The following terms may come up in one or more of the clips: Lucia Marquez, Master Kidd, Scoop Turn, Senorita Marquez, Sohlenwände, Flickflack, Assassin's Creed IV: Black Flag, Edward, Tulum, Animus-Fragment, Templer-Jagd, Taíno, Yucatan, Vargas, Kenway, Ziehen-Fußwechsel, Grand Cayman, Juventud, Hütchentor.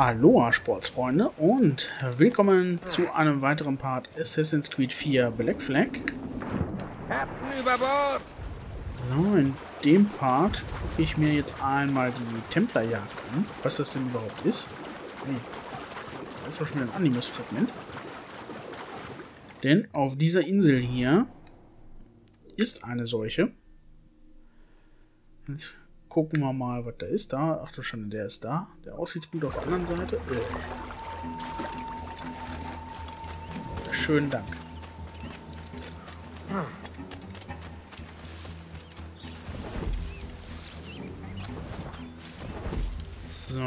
Aloha Sportsfreunde und willkommen zu einem weiteren Part Assassin's Creed 4 Black Flag. Captain über Bord! So, in dem Part gucke ich mir jetzt einmal die Templer-Jagd an. Was das denn überhaupt ist. Hey, da ist doch schon wieder ein Animus-Fragment. Denn auf dieser Insel hier ist eine solche. Jetzt gucken wir mal, was da ist. Da, ach du Schande, der ist da. Der Aussichtspunkt auf der anderen Seite. Schönen Dank. So.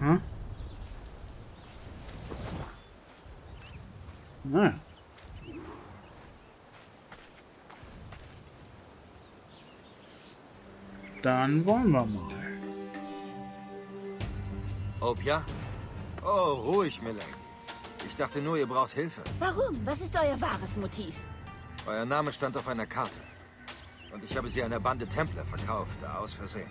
Aha. Naja. Dann wollen wir mal. Ob ja? Oh, ruhig, Melanie. Ich dachte nur, ihr braucht Hilfe. Warum? Was ist euer wahres Motiv? Euer Name stand auf einer Karte. Und ich habe sie einer Bande Templer verkauft, aus Versehen.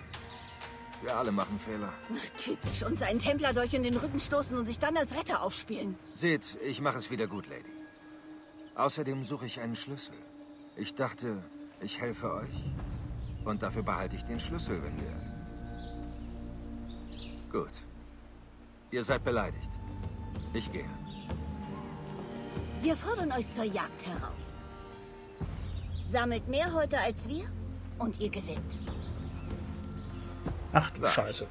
Wir alle machen Fehler. Ach, typisch. Uns einen Templerdolch in den Rücken stoßen und sich dann als Retter aufspielen. Seht, ich mache es wieder gut, Lady. Außerdem suche ich einen Schlüssel. Ich dachte, ich helfe euch. Und dafür behalte ich den Schlüssel, wenn wir... Gut. Ihr seid beleidigt. Ich gehe. Wir fordern euch zur Jagd heraus. Sammelt mehr heute als wir und ihr gewinnt. Ach du Scheiße.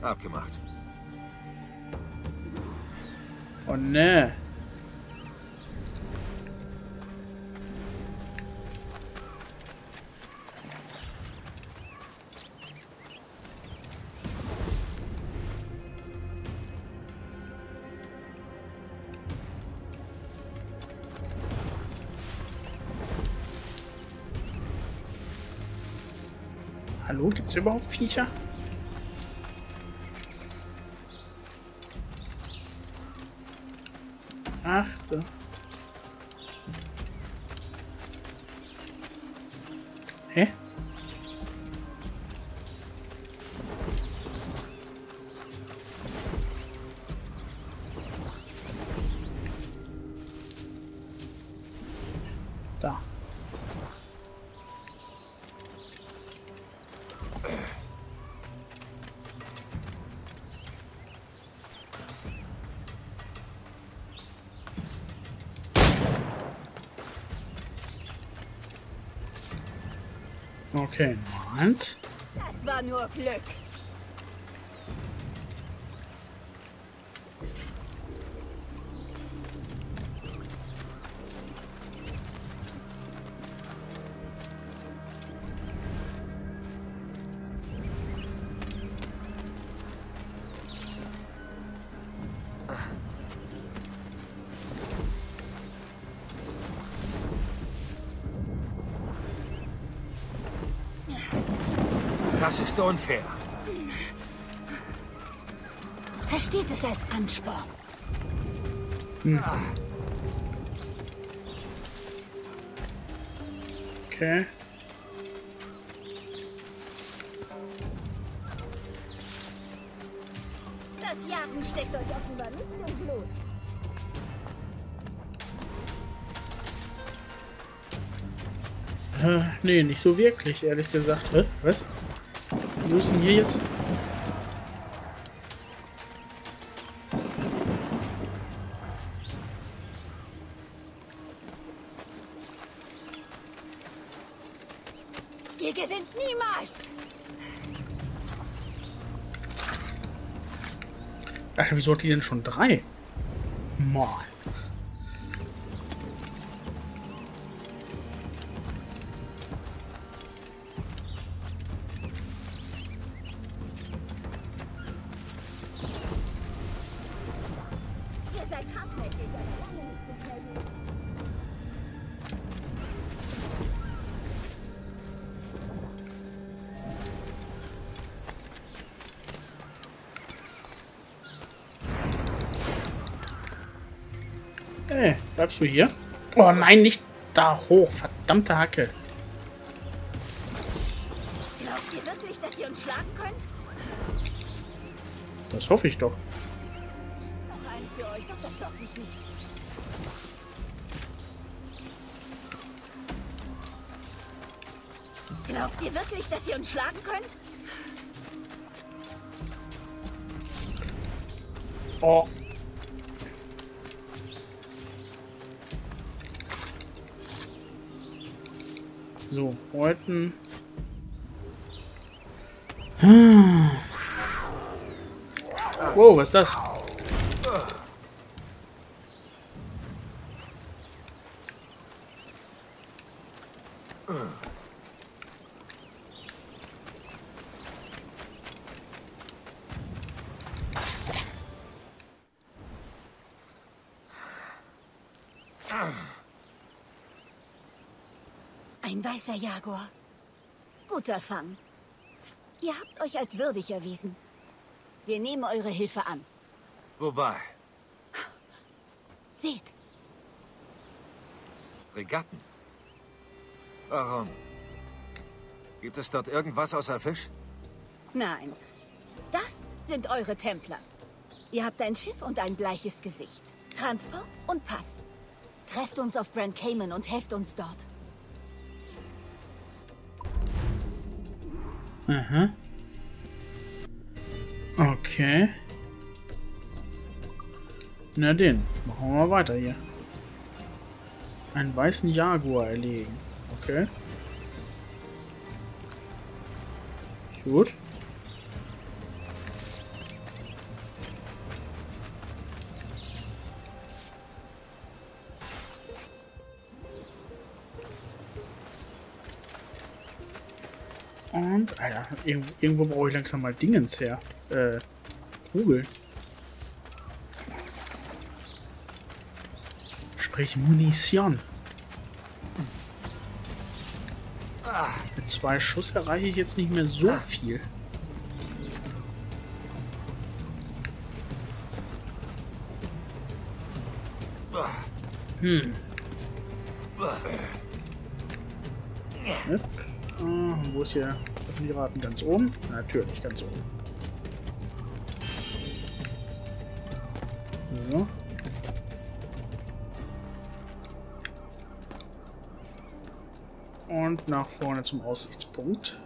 Abgemacht. Oh ne. Hallo, gibt's überhaupt Viecher? Ach da. Hä? Da. Okay, noch eins. Das war nur Glück. Das ist unfair. Versteht es als Ansporn. Okay. Das Jagen steckt euch offenbar nicht im Blut. Nee, nicht so wirklich, ehrlich gesagt. Was? Wo ist denn hier jetzt? Ihr gewinnt niemals! Ach, wieso hat die denn schon 3? Mann. Hey, bleibst du hier? Oh nein, nicht da hoch. Verdammte Hacke. Glaubt ihr wirklich, dass ihr uns schlagen könnt? Das hoffe ich doch. Noch eins für euch, doch das sorgt mich nicht. Glaubt ihr wirklich, dass ihr uns schlagen könnt? Oh. So, Häuten. Wow, was ist das? Ein weißer Jaguar. Guter Fang. Ihr habt euch als würdig erwiesen. Wir nehmen eure Hilfe an. Wobei? Seht. Regatten. Warum? Gibt es dort irgendwas außer Fisch? Nein. Das sind eure Templer. Ihr habt ein Schiff und ein bleiches Gesicht. Transport und Pass. Trefft uns auf Grand Cayman und helft uns dort. Aha. Okay. Na den. Machen wir mal weiter hier. Einen weißen Jaguar erlegen. Okay. Gut. Und, Alter, irgendwo brauche ich langsam mal Dingens her. Kugeln. Sprich Munition. Mit 2 Schuss erreiche ich jetzt nicht mehr so viel. Hm. Ja. Wo ist hier der Piraten? Ganz oben? Natürlich, ganz oben. So. Und nach vorne zum Aussichtspunkt.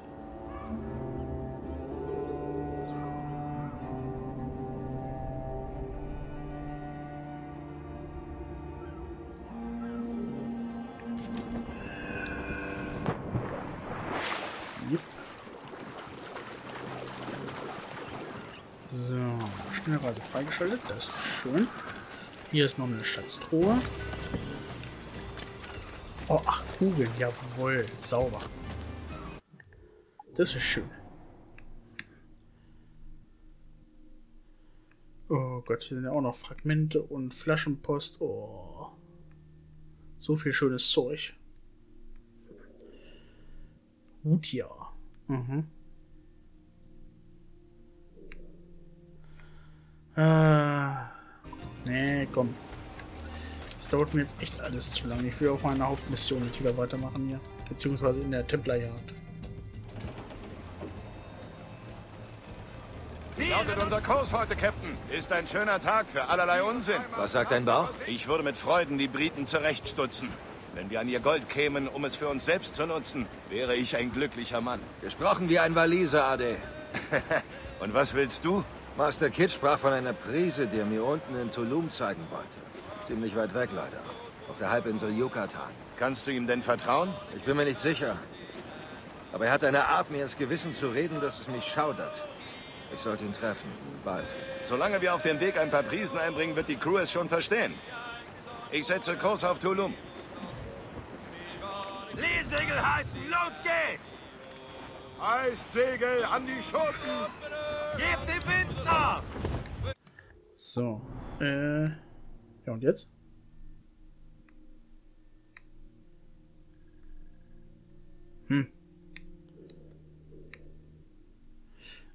Schnellreise freigeschaltet, das ist schön. Hier ist noch eine Schatztruhe. Oh, 8 Kugeln, jawohl, sauber. Das ist schön. Oh Gott, hier sind ja auch noch Fragmente und Flaschenpost. Oh, so viel schönes Zeug. Gut, ja. Mhm. Nee, komm. Das dauert mir jetzt echt alles zu lange. Ich will auf meiner Hauptmission jetzt wieder weitermachen hier. Beziehungsweise in der Templer-Jagd. Wie lautet unser Kurs heute, Captain? Ist ein schöner Tag für allerlei Unsinn. Was sagt dein Bauch? Ich würde mit Freuden die Briten zurechtstutzen. Wenn wir an ihr Gold kämen, um es für uns selbst zu nutzen, wäre ich ein glücklicher Mann. Gesprochen wie ein Waliser, Ade. Und was willst du? Master Kidd sprach von einer Prise, die er mir unten in Tulum zeigen wollte. Ziemlich weit weg, leider. Auf der Halbinsel Yucatan. Kannst du ihm denn vertrauen? Ich bin mir nicht sicher. Aber er hat eine Art, mir ins Gewissen zu reden, dass es mich schaudert. Ich sollte ihn treffen. Bald. Solange wir auf dem Weg ein paar Prisen einbringen, wird die Crew es schon verstehen. Ich setze Kurs auf Tulum. Leesegel heißen, los geht's! Eissegel an die Schotten! Gebt den Wind nach! So, ja, und jetzt?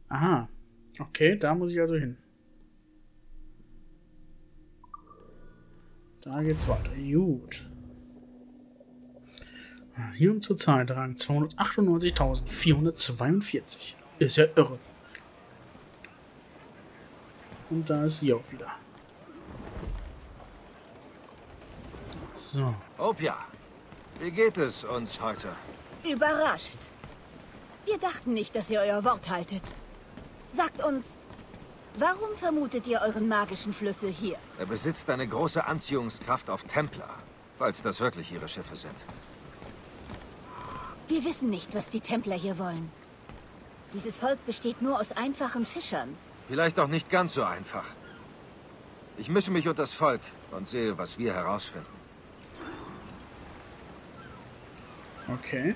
Aha. Okay, da muss ich also hin. Da geht's weiter. Gut. Sieben zur Zahl tragen 298.442. Ist ja irre. Und da ist sie auch wieder. So. Opia, wie geht es uns heute? Überrascht. Wir dachten nicht, dass ihr euer Wort haltet. Sagt uns, warum vermutet ihr euren magischen Schlüssel hier? Er besitzt eine große Anziehungskraft auf Templer, falls das wirklich ihre Schiffe sind. Wir wissen nicht, was die Templer hier wollen. Dieses Volk besteht nur aus einfachen Fischern. Vielleicht auch nicht ganz so einfach. Ich mische mich unter das Volk und sehe, was wir herausfinden. Okay.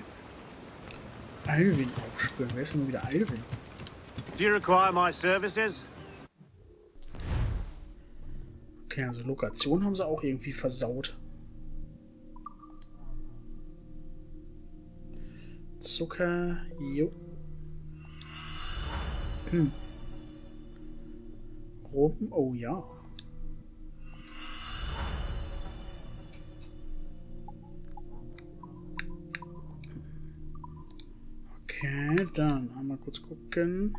Alwin aufspüren. Wer ist denn wieder Alwin? Do you require my services? Okay, also Lokation haben sie auch irgendwie versaut. Zucker, jo. Hm. Roben, oh ja. Okay, dann einmal kurz gucken.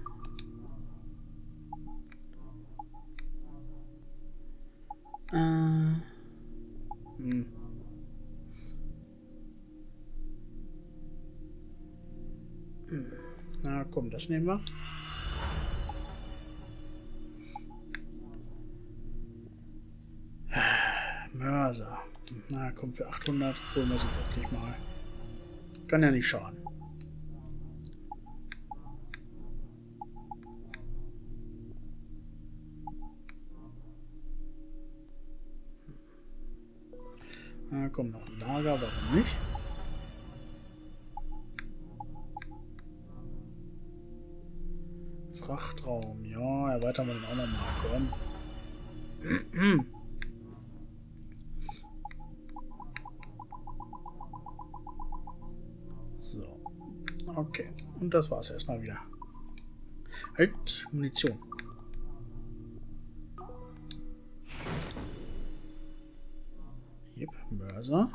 Na komm, das nehmen wir. Mörser. Na komm, für 800 holen wir es uns endlich mal. Kann ja nicht schaden. Na komm, noch ein Lager, warum nicht? Frachtraum, ja, erweitern wir den auch nochmal, komm. So, okay. Und das war's erstmal wieder. Halt, Munition. Jep, Mörser.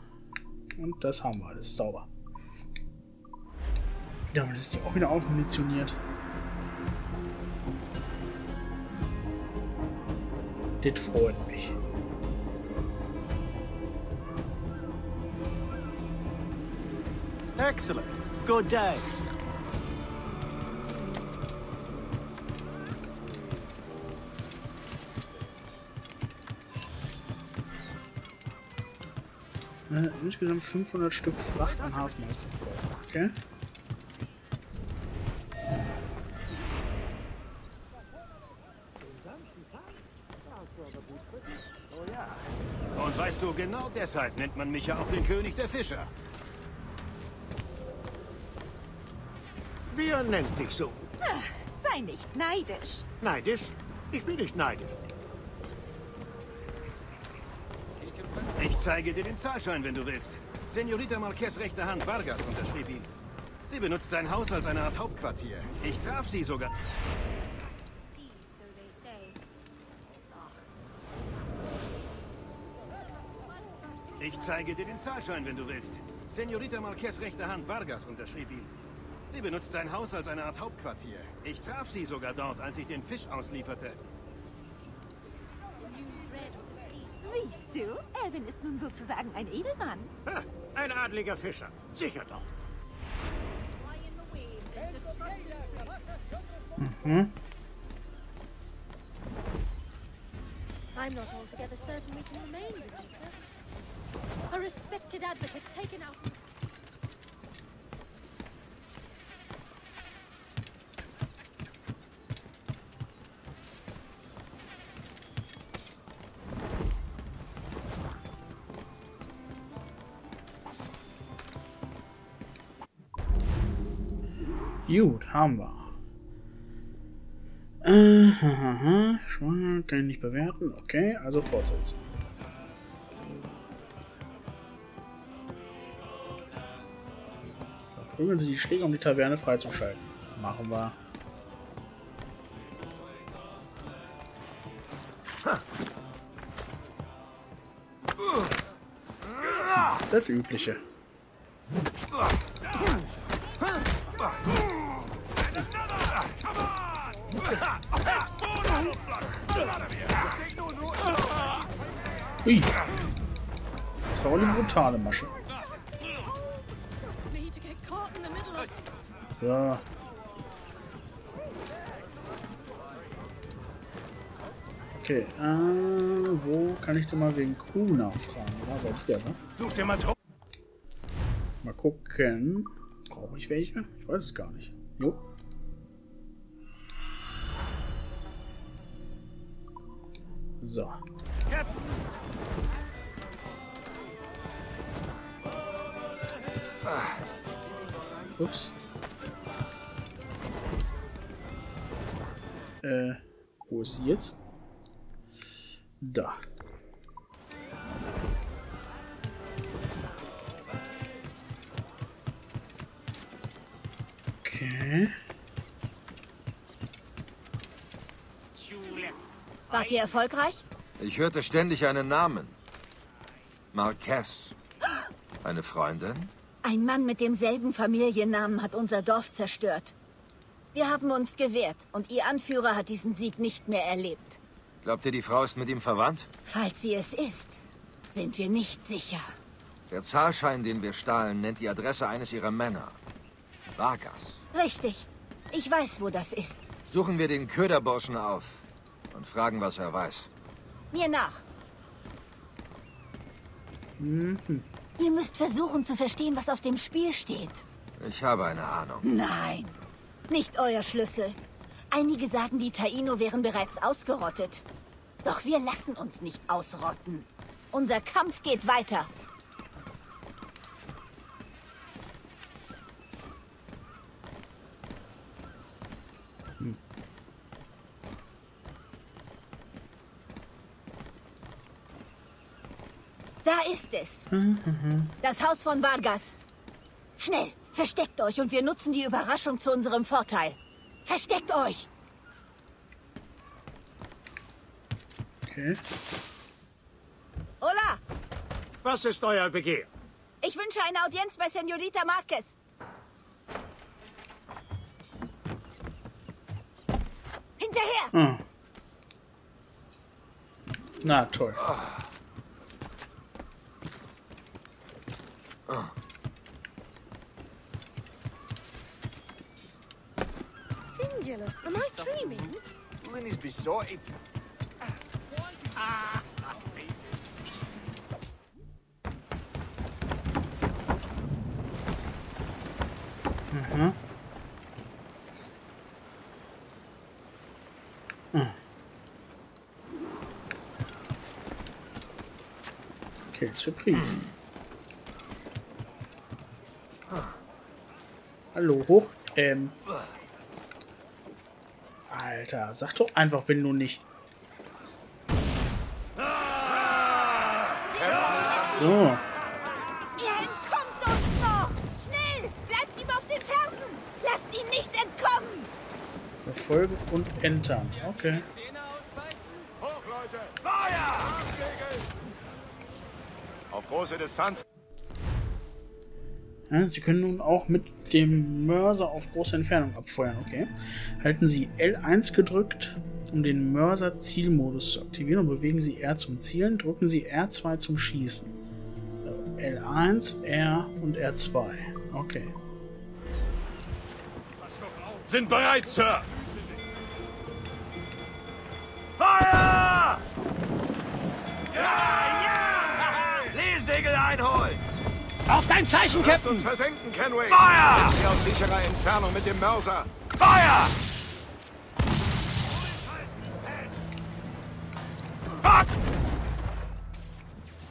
Und das haben wir alles, sauber. Damit ist die auch wieder aufmunitioniert. Das freut mich. Excellent. Good day. Insgesamt 500 Stück Fracht an Hafenmeister. Okay. Und weißt du, genau deshalb nennt man mich ja auch den König der Fischer. Wer nennt dich so? Ach, sei nicht neidisch. Neidisch? Ich bin nicht neidisch. Ich zeige dir den Zahlschein, wenn du willst. Senorita Marquez rechte Hand Vargas unterschrieb ihn. Sie benutzt sein Haus als eine Art Hauptquartier. Ich traf sie sogar. Ich zeige dir den Zahlschein, wenn du willst. Senorita Marquez rechte Hand Vargas unterschrieb ihn. Sie benutzt sein Haus als eine Art Hauptquartier. Ich traf sie sogar dort, als ich den Fisch auslieferte. Siehst du, Alvin ist nun sozusagen ein Edelmann. Ha, ein adliger Fischer. Sicher doch. Mhm. I'm not altogether certain we can remain with you, sir. A respected advocate taken out. Gut, haben wir. Schwanger, kann ich nicht bewerten. Okay, also fortsetzen. Da prügeln Sie die Schläge, um die Taverne freizuschalten. Machen wir. Das Übliche. Ui. Das war wohl eine brutale Masche. So. Okay, wo kann ich denn mal wegen Crew nachfragen? Also hier, ne? Such dir mal Truppen. Mal gucken. Brauche ich welche? Ich weiß es gar nicht. Jo. So. Ups. Wo ist sie jetzt? Da. Okay. Wart ihr erfolgreich? Ich hörte ständig einen Namen. Marquez. Eine Freundin? Ein Mann mit demselben Familiennamen hat unser Dorf zerstört. Wir haben uns gewehrt und ihr Anführer hat diesen Sieg nicht mehr erlebt. Glaubt ihr, die Frau ist mit ihm verwandt? Falls sie es ist, sind wir nicht sicher. Der Zahlschein, den wir stahlen, nennt die Adresse eines ihrer Männer. Vargas. Richtig. Ich weiß, wo das ist. Suchen wir den Köderburschen auf und fragen, was er weiß. Mir nach. Mhm. Ihr müsst versuchen zu verstehen, was auf dem Spiel steht. Ich habe eine Ahnung. Nein, nicht euer Schlüssel. Einige sagen, die Taíno wären bereits ausgerottet. Doch wir lassen uns nicht ausrotten. Unser Kampf geht weiter. Hm. Da ist es. Das Haus von Vargas. Schnell, versteckt euch und wir nutzen die Überraschung zu unserem Vorteil. Versteckt euch! Okay. Hola! Was ist euer Begehr? Ich wünsche eine Audienz bei Senorita Marquez. Hinterher! Hm. Na toll. Oh. Oh. Am I dreaming? Linny's be so evil. Mhm. Okay, Surprise. Hallo, hoch. Alter, sag doch einfach, wenn du nicht. So. Ihr entkommt uns noch! Schnell! Bleibt ihm auf den Fersen! Lasst ihn nicht entkommen! Verfolgen und entern. Okay. Hoch, Leute! Feuer! Auf große Distanz. Sie können nun auch mit dem Mörser auf große Entfernung abfeuern, okay. Halten Sie L1 gedrückt, um den Mörser-Zielmodus zu aktivieren und bewegen Sie R zum Zielen, drücken Sie R2 zum Schießen. L1, R und R2, okay. Sind bereit, Sir! Feuer! Ja, ja! Leesegel einholen! Auf dein Zeichen, Captain! Lasst uns versenken, Kenway! Feuer! Sie aus sicherer Entfernung mit dem Mörser! Feuer! Fuck!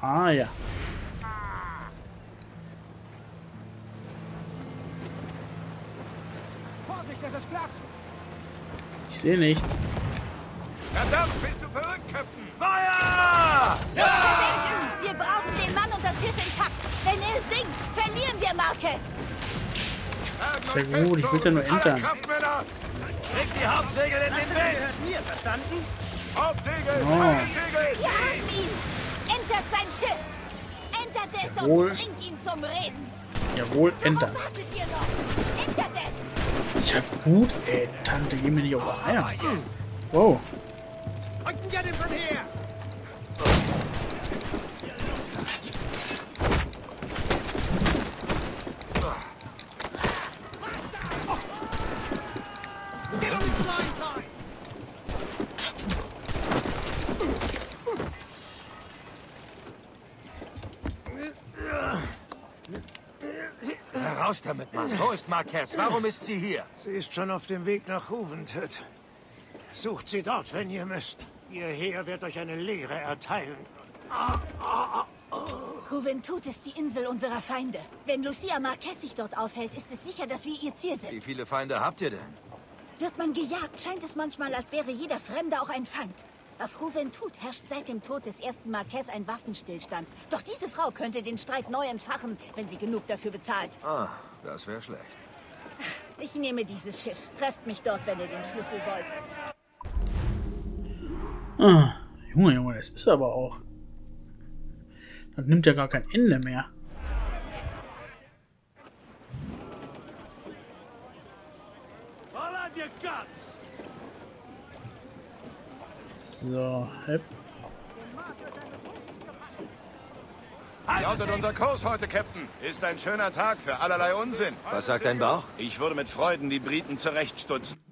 Ah, ja. Vorsicht, das ist glatt! Ich sehe nichts. Verdammt, bist du verrückt, Captain! Feuer! Ja! Wir brauchen den Mann und das Schiff intakt! Wenn er sinkt, verlieren wir Marquez. Sehr gut, ich will ja nur entern. Leg die Hauptsegel in den Wind. Mir verstanden? Hauptsegel, Segel. Wir haben ihn. Entert sein Schiff. Entert es und bringt ihn zum Reden. Jawohl, Enter. Ist ja gut, ey. Tante, geh mir nicht auf die Eier. Wow. Raus damit, Mann. Wo ist Marquez? Warum ist sie hier? Sie ist schon auf dem Weg nach Juventud. Sucht sie dort, wenn ihr müsst. Ihr Heer wird euch eine Lehre erteilen. Juventud ist die Insel unserer Feinde. Wenn Lucia Marquez sich dort aufhält, ist es sicher, dass wir ihr Ziel sind. Wie viele Feinde habt ihr denn? Wird man gejagt, scheint es manchmal, als wäre jeder Fremde auch ein Feind. Auf Juventud herrscht seit dem Tod des ersten Marquez ein Waffenstillstand. Doch diese Frau könnte den Streit neu entfachen, wenn sie genug dafür bezahlt. Ah, das wäre schlecht. Ich nehme dieses Schiff. Trefft mich dort, wenn ihr den Schlüssel wollt. Ah, Junge, Junge, das ist aber auch... Das nimmt ja gar kein Ende mehr. So, hep. Lautet unser Kurs heute, Captain. Ist ein schöner Tag für allerlei Unsinn. Was sagt dein Bauch? Ich würde mit Freuden die Briten zurechtstutzen.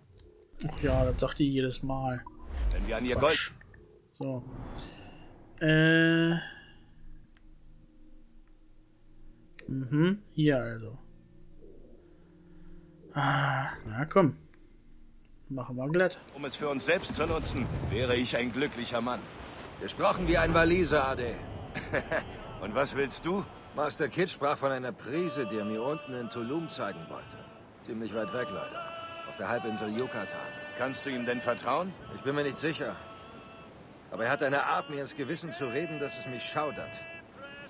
Ach ja, das sagt die jedes Mal. Wenn wir an ihr Gold... So. Mhm, hier also. Ah, na komm. Machen wir glatt. Um es für uns selbst zu nutzen, wäre ich ein glücklicher Mann. Gesprochen wie ein Waliser, Ade. Und was willst du? Master Kidd sprach von einer Prise, die er mir unten in Tulum zeigen wollte. Ziemlich weit weg, leider. Auf der Halbinsel Yucatan. Kannst du ihm denn vertrauen? Ich bin mir nicht sicher. Aber er hat eine Art, mir ins Gewissen zu reden, dass es mich schaudert.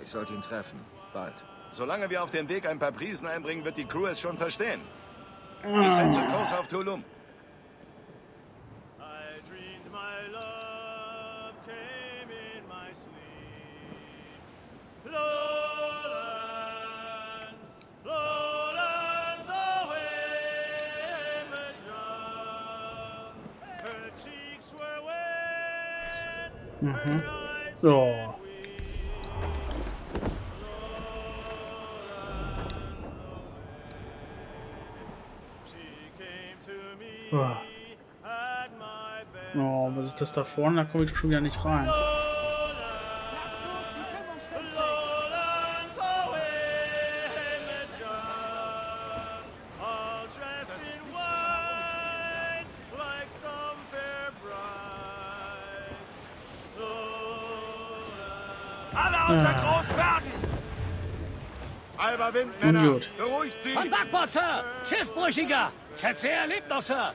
Ich sollte ihn treffen. Bald. Solange wir auf dem Weg ein paar Prisen einbringen, wird die Crew es schon verstehen. Ich setze Kurs auf Tulum. Mhm. So. Oh, was ist das da vorne? Da komme ich schon wieder nicht rein. Gut. Beruhigt sie! Von Backbord, Sir! Schiffbrüchiger! Schätze, er lebt noch, Sir!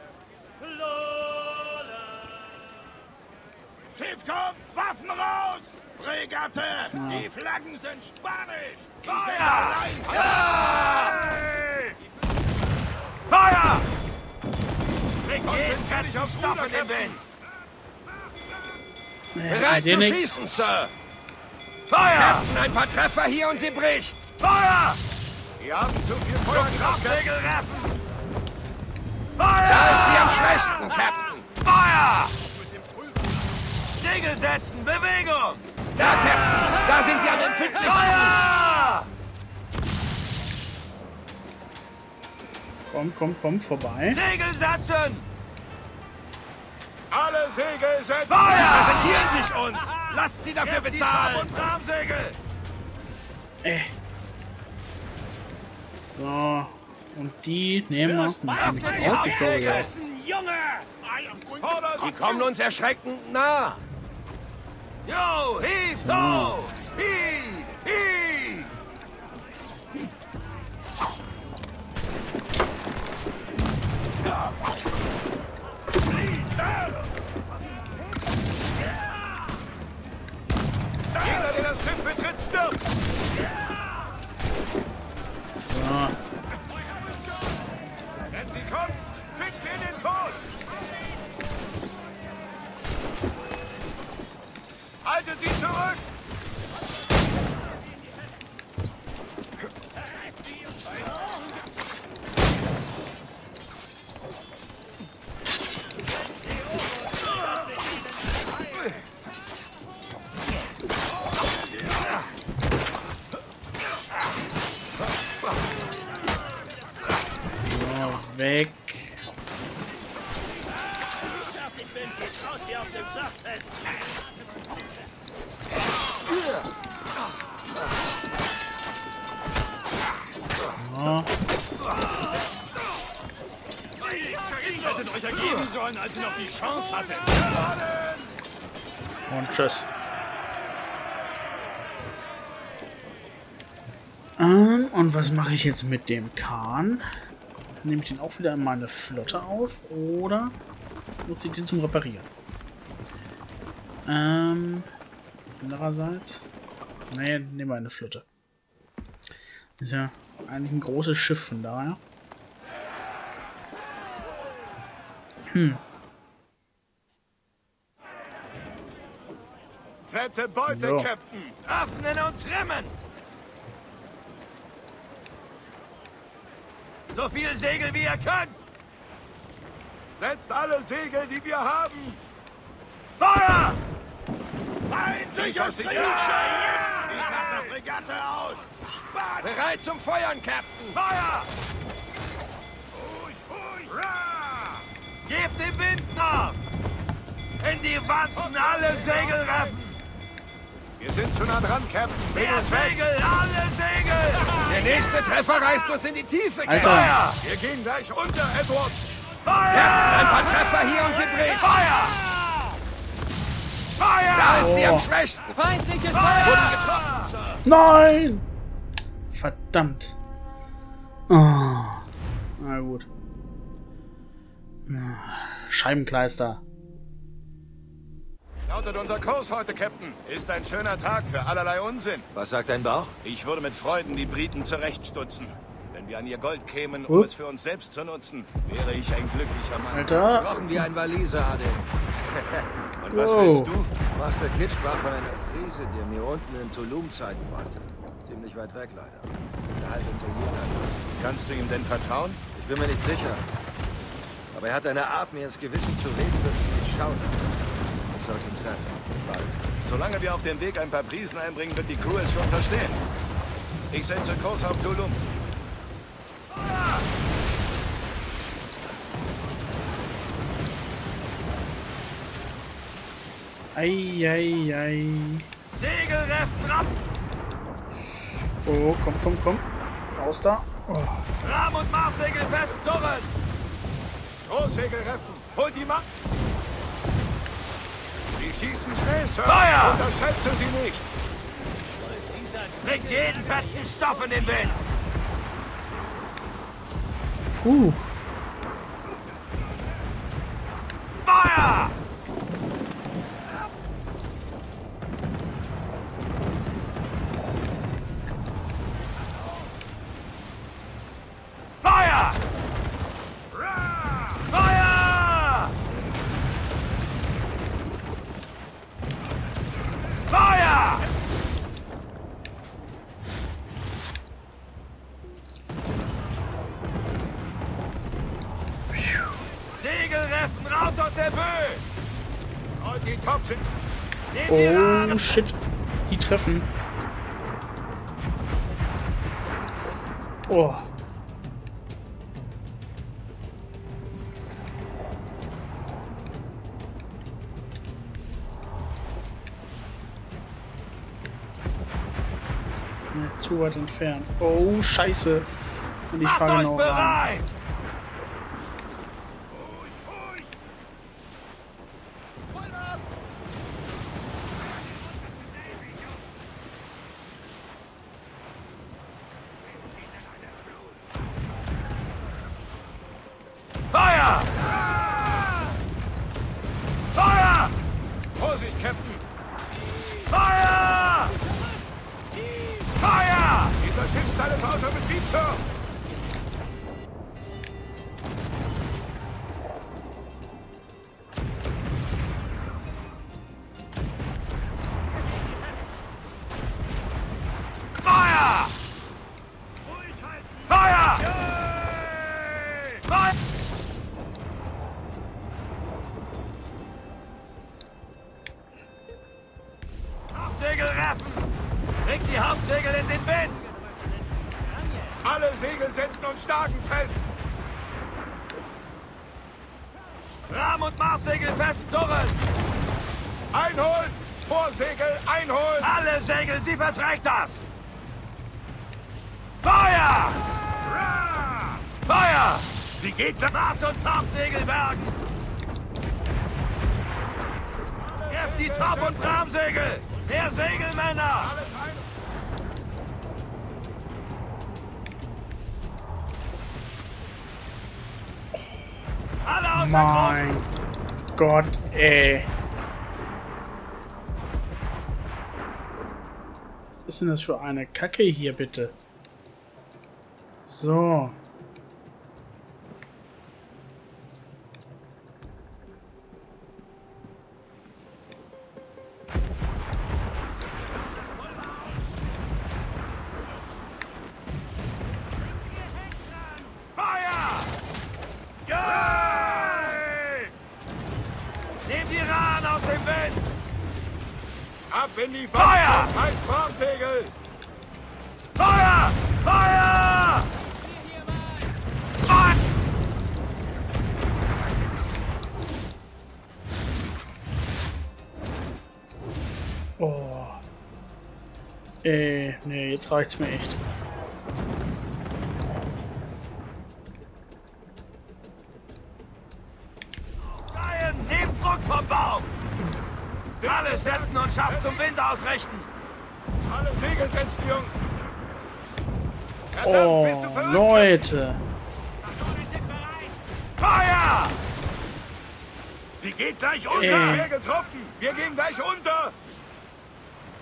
Schiff kommt! Waffen raus! Fregatte! Ja. Die Flaggen sind spanisch! Feuer! Feuer! Feuer! Konzentriert dich auf Stoff in den Wind! Bereit zu schießen, Sir! Feuer! Ein paar Treffer hier und sie bricht! Feuer! Wir haben zu viel Feuer getroffen. Feuer! Da ist sie am schwächsten, Captain. Feuer! Segel setzen, Bewegung! Da, Captain, da sind sie am empfindlichsten. Feuer! Komm, komm, komm vorbei. Segel setzen! Alle Segel setzen! Feuer! Präsentieren sich uns! Lasst sie dafür bezahlen! Und Armsegel! So, und die nehmen wir auf. Ich glaube, ja. Die kommen uns erschreckend nah. Yo, heave, go! Heave, heave! Jeder, der das Schiff betritt, stirbt! Ah. Wenn sie kommt, kriegt sie in den Tod! Haltet sie zurück! bin ich raus hier auf dem Schlachtfeld. Ja. Ich hätte euch ergeben sollen, als ich noch die Chance hatte. Und tschüss. Und was mache ich jetzt mit dem Kahn? Nehme ich den auch wieder in meine Flotte auf oder nutze ich den zum Reparieren? Andererseits... Nee, nehmen wir eine Flotte. Ist ja eigentlich ein großes Schiff, von daher. Fette Beute, so. Captain! Öffnen und trimmen! So viel Segel, wie ihr könnt! Setzt alle Segel, die wir haben! Feuer! Feindliches aus Krieg! Ich mach das Fregatte aus! Spark. Bereit zum Feuern, Captain! Feuer! Ruhig, ruhig! Ra! Gebt den Wind nach! In die Wanten alle Segel reffen! Wir sind schon nah dran, Captain. Mehr Segel, alle Segel! Der nächste Treffer reißt uns in die Tiefe, Captain. Wir gehen gleich unter, Edward. Feuer! Captain, ein paar Treffer hier und sie dreht. Feuer! Feuer! Da ist sie am schwächsten. Feindliches Feuer! Nein! Verdammt. Oh. Na gut. Scheibenkleister. Lautet unser Kurs heute, Captain. Ist ein schöner Tag für allerlei Unsinn. Was sagt dein Bauch? Ich würde mit Freuden die Briten zurechtstutzen. Wenn wir an ihr Gold kämen, um es für uns selbst zu nutzen, wäre ich ein glücklicher Mann. Alter. Gesprochen wie ein Waliser, Ade. Und was willst du? Master Kidd sprach von einer Krise, die er mir unten in Tulum zeigen wollte. Ziemlich weit weg, leider. Innerhalb unserer Jucatan. Kannst du ihm denn vertrauen? Ich bin mir nicht sicher. Aber er hat eine Art, mir ins Gewissen zu reden, dass ich nicht schaudere. Solange wir auf dem Weg ein paar Prisen einbringen, wird die Crew es schon verstehen. Ich setze Kurs auf Tulum. Eieiei. Ei. Segel reffen ab! Oh, komm, komm, komm. Raus da. Oh. Rahm- und Marssegel fest zurren! Großsegel reffen! Hol die Macht! Die schießen schnell, Sir! Feuer! Unterschätze sie nicht! Bringt jeden fetten Stoff in den Wind! Feuer! Oh shit, die treffen. Oh. Nicht zu weit entfernt. Oh scheiße. Und ich fahre genau rein. Segel setzen und Starken fest! Rahm- und Marssegel festzurren! Einholen! Vorsegel einholen! Alle Segel, sie verträgt das! Feuer! Ra! Feuer! Sie geht mit Mars- und Torpsegel bergen! Trefft die Torp- und Rahmsegel! Mehr Segelmänner! Alle aus mein Gott, ey. Was ist denn das für eine Kacke hier, bitte? So. Nee, jetzt reicht's mir echt. Nein, nehmt Druck vom Baum! Alles setzen und Schaft zum Wind ausrichten! Alle Segel setzen, Jungs! Oh, Leute! Feuer! Sie geht gleich unter! Schwer getroffen! Wir gehen gleich unter!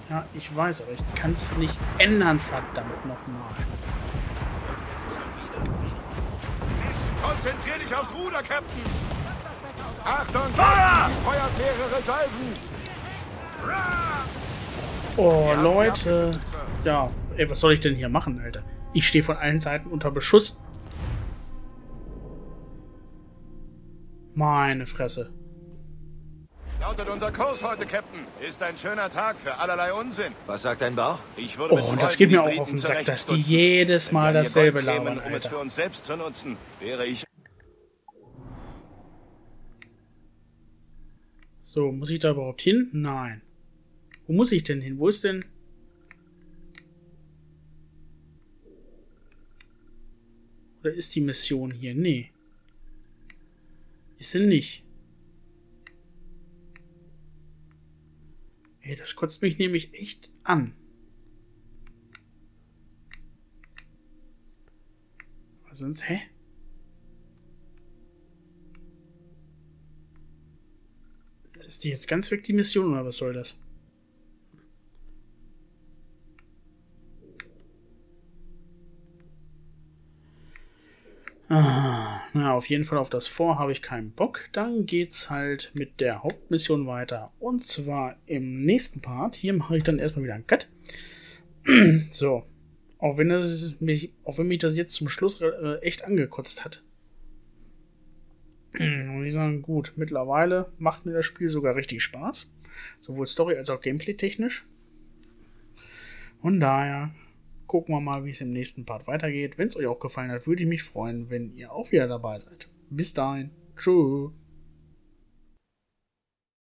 Ja, ich weiß, aber ich kann es nicht ändern, verdammt nochmal. Konzentrier dich aufs Ruder, Captain! Achtung! Feuer! Feuert mehrere Salven! Oh, Leute! Ja, ey, was soll ich denn hier machen, Alter? Ich stehe von allen Seiten unter Beschuss. Meine Fresse. Lautet unser Kurs heute, Captain. Ist ein schöner Tag für allerlei Unsinn. Was sagt dein Bauch? Ich würde und das geht mir auch auf den Sack, dass die jedes Mal dasselbe labern, Alter. Um es für uns selbst zu nutzen, wäre ich... So, muss ich da überhaupt hin? Nein. Wo muss ich denn hin? Wo ist denn... Oder ist die Mission hier? Nee. Ist sie nicht. Hey, das kotzt mich nämlich echt an. Was sonst? Hä? Ist die jetzt ganz weg, die Mission, oder was soll das? Ah, na, auf jeden Fall auf das Vor habe ich keinen Bock. Dann geht's halt mit der Hauptmission weiter. Und zwar im nächsten Part. Hier mache ich dann erstmal wieder einen Cut. So. Auch wenn mich das jetzt zum Schluss echt angekotzt hat. Und ich sage, gut, mittlerweile macht mir das Spiel sogar richtig Spaß. Sowohl Story als auch Gameplay-technisch. Und daher... Gucken wir mal, wie es im nächsten Part weitergeht. Wenn es euch auch gefallen hat, würde ich mich freuen, wenn ihr auch wieder dabei seid. Bis dahin. Tschüss.